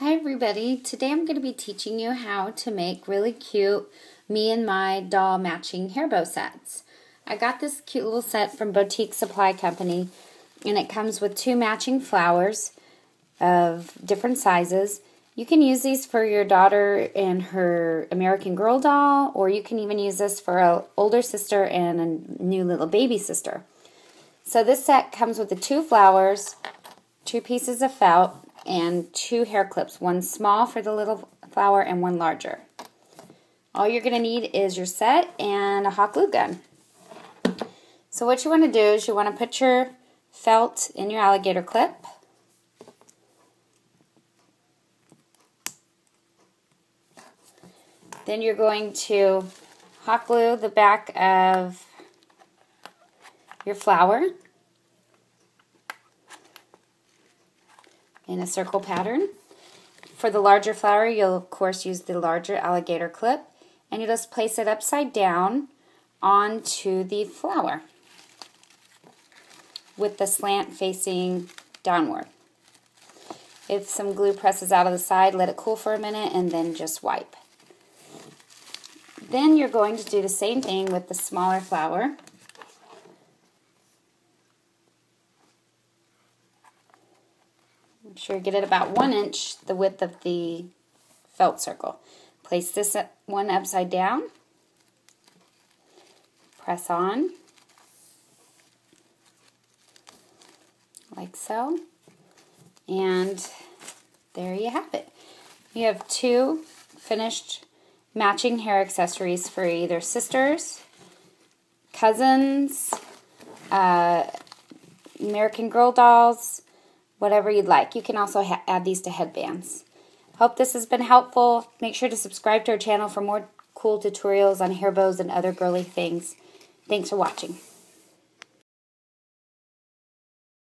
Hi everybody, today I'm going to be teaching you how to make really cute me and my doll matching hair bow sets. I got this cute little set from Boutique Supply Company and it comes with two matching flowers of different sizes. You can use these for your daughter and her American Girl doll, or you can even use this for an older sister and a new little baby sister. So this set comes with the two flowers, two pieces of felt, and two hair clips, one small for the little flower and one larger. All you're going to need is your set and a hot glue gun. So what you want to do is you want to put your felt in your alligator clip. Then you're going to hot glue the back of your flower in a circle pattern. For the larger flower, you'll of course use the larger alligator clip, and you just place it upside down onto the flower with the slant facing downward. If some glue presses out of the side, let it cool for a minute and then just wipe. Then you're going to do the same thing with the smaller flower. Make sure you get it about 1 inch, the width of the felt circle. Place this one upside down, press on, like so, and there you have it. You have two finished matching hair accessories for either sisters, cousins, American Girl dolls, whatever you'd like. You can also add these to headbands. Hope this has been helpful. Make sure to subscribe to our channel for more cool tutorials on hair bows and other girly things. Thanks for watching.